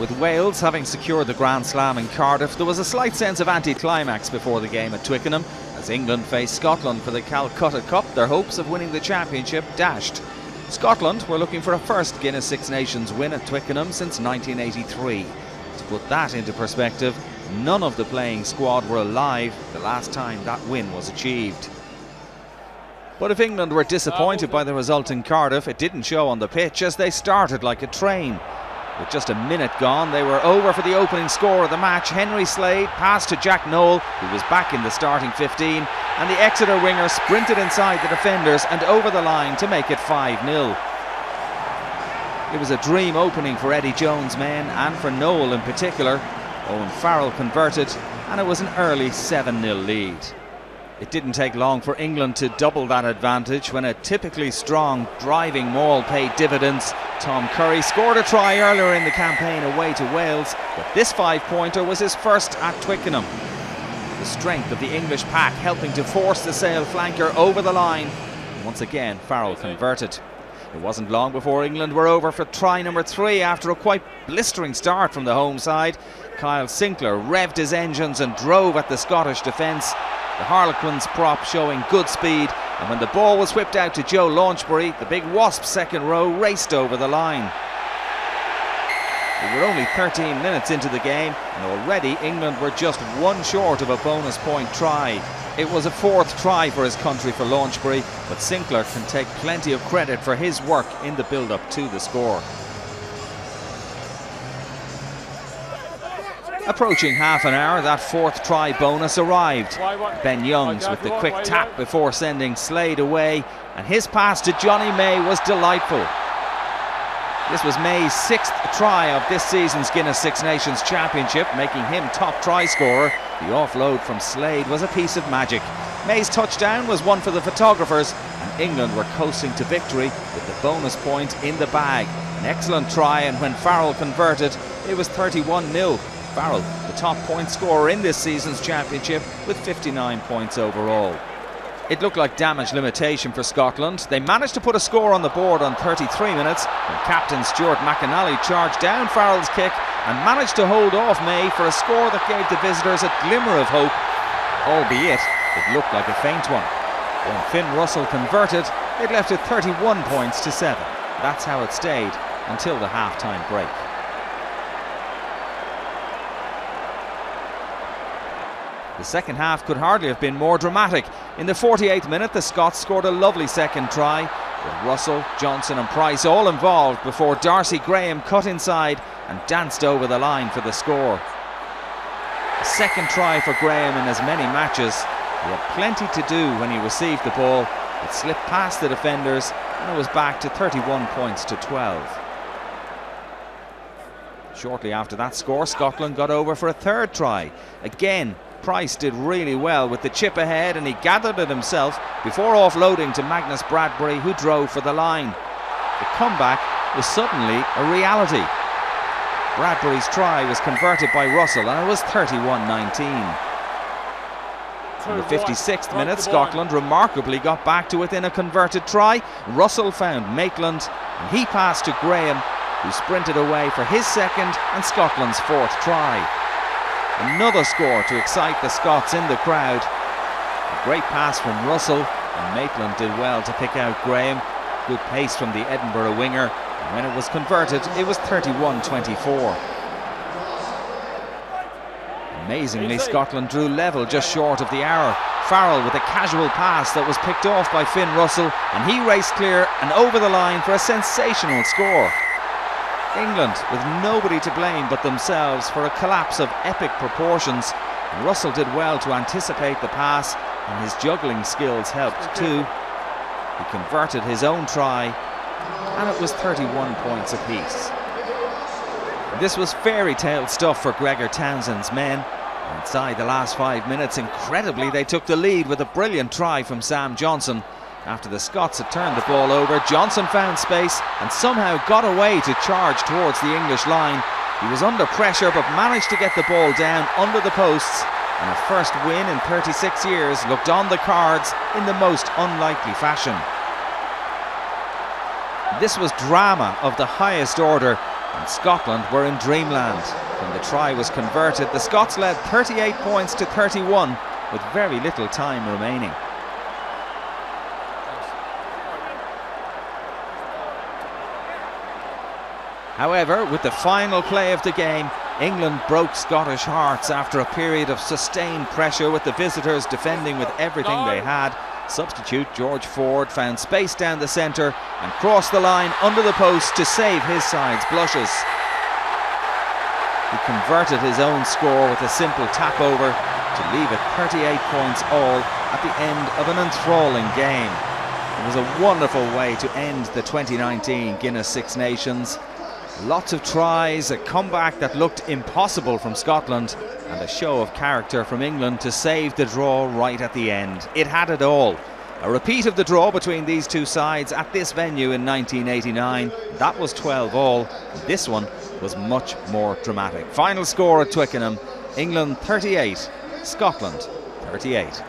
With Wales having secured the Grand Slam in Cardiff, there was a slight sense of anticlimax before the game at Twickenham, as England faced Scotland for the Calcutta Cup, their hopes of winning the championship dashed. Scotland were looking for a first Guinness Six Nations win at Twickenham since 1983. To put that into perspective, none of the playing squad were alive the last time that win was achieved. But if England were disappointed by the result in Cardiff, it didn't show on the pitch as they started like a train. With just a minute gone, they were over for the opening score of the match. Henry Slade passed to Jack Nowell, who was back in the starting 15, and the Exeter winger sprinted inside the defenders and over the line to make it 5-0. It was a dream opening for Eddie Jones' men and for Nowell in particular. Owen Farrell converted, and it was an early 7-0 lead. It didn't take long for England to double that advantage when a typically strong driving maul paid dividends. Tom Curry scored a try earlier in the campaign away to Wales, but this five-pointer was his first at Twickenham. The strength of the English pack helping to force the Sale flanker over the line. Once again, Farrell converted. It wasn't long before England were over for try number 3 after a quite blistering start from the home side. Kyle Sinclair revved his engines and drove at the Scottish defence. The Harlequins prop showing good speed, and when the ball was whipped out to Joe Launchbury, the big Wasp second row raced over the line. We were only 13 minutes into the game, and already England were just one short of a bonus point try. It was a fourth try for his country for Launchbury, but Sinclair can take plenty of credit for his work in the build-up to the score. Approaching half an hour, that fourth try bonus arrived. Ben Youngs with the quick tap before sending Slade away, and his pass to Johnny May was delightful. This was May's sixth try of this season's Guinness Six Nations Championship, making him top try scorer. The offload from Slade was a piece of magic. May's touchdown was one for the photographers, and England were coasting to victory with the bonus point in the bag. An excellent try, and when Farrell converted, it was 31-0. Farrell, the top point scorer in this season's championship with 59 points overall. It looked like damage limitation for Scotland. They managed to put a score on the board on 33 minutes when captain Stuart McInally charged down Farrell's kick and managed to hold off May for a score that gave the visitors a glimmer of hope, albeit it looked like a faint one. When Finn Russell converted, it left it 31 points to 7. That's how it stayed until the half-time break. The second half could hardly have been more dramatic. In the 48th minute, the Scots scored a lovely second try, with Russell, Johnson and Price all involved before Darcy Graham cut inside and danced over the line for the score. A second try for Graham in as many matches. He had plenty to do when he received the ball. It slipped past the defenders and it was back to 31 points to 12. Shortly after that score, Scotland got over for a third try. Again, Price did really well with the chip ahead, and he gathered it himself before offloading to Magnus Bradbury, who drove for the line. The comeback was suddenly a reality. Bradbury's try was converted by Russell, and it was 31-19. In the 56th minute, Scotland remarkably got back to within a converted try. Russell found Maitland, and he passed to Graham, who sprinted away for his second and Scotland's fourth try. Another score to excite the Scots in the crowd. A great pass from Russell, and Maitland did well to pick out Graham. Good pace from the Edinburgh winger, and when it was converted, it was 31-24. Amazingly, Scotland drew level just short of the hour. Farrell with a casual pass that was picked off by Finn Russell, and he raced clear and over the line for a sensational score. England with nobody to blame but themselves for a collapse of epic proportions. Russell did well to anticipate the pass, and his juggling skills helped too. He converted his own try, and it was 31 points apiece. This was fairy tale stuff for Gregor Townsend's men. Inside the last 5 minutes, incredibly, they took the lead with a brilliant try from Sam Johnson. After the Scots had turned the ball over, Johnson found space and somehow got away to charge towards the English line. He was under pressure but managed to get the ball down under the posts, and a first win in 36 years looked on the cards in the most unlikely fashion. This was drama of the highest order, and Scotland were in dreamland. When the try was converted, the Scots led 38 points to 31 with very little time remaining. However, with the final play of the game, England broke Scottish hearts after a period of sustained pressure, with the visitors defending with everything they had. Substitute George Ford found space down the centre and crossed the line under the post to save his side's blushes. He converted his own score with a simple tap over to leave it 38 points all at the end of an enthralling game. It was a wonderful way to end the 2019 Guinness Six Nations. Lots of tries, a comeback that looked impossible from Scotland, and a show of character from England to save the draw right at the end. It had it all. A repeat of the draw between these two sides at this venue in 1989. That was 12 all. This one was much more dramatic. Final score at Twickenham, England 38, Scotland 38.